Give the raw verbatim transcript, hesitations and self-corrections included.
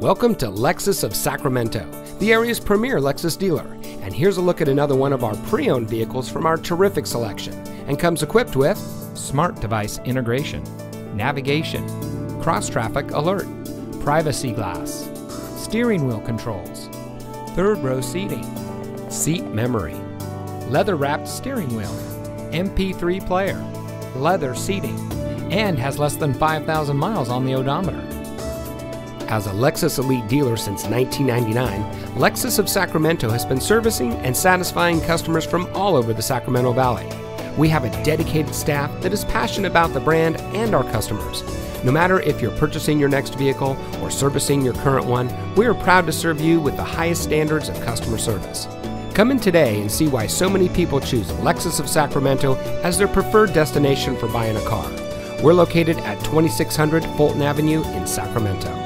Welcome to Lexus of Sacramento, the area's premier Lexus dealer, and here's a look at another one of our pre-owned vehicles from our terrific selection, and comes equipped with smart device integration, navigation, cross-traffic alert, privacy glass, steering wheel controls, third row seating, seat memory, leather-wrapped steering wheel, M P three player, leather seating, and has less than five thousand miles on the odometer. As a Lexus Elite dealer since nineteen ninety-nine, Lexus of Sacramento has been servicing and satisfying customers from all over the Sacramento Valley. We have a dedicated staff that is passionate about the brand and our customers. No matter if you're purchasing your next vehicle or servicing your current one, we are proud to serve you with the highest standards of customer service. Come in today and see why so many people choose Lexus of Sacramento as their preferred destination for buying a car. We're located at twenty-six hundred Fulton Avenue in Sacramento.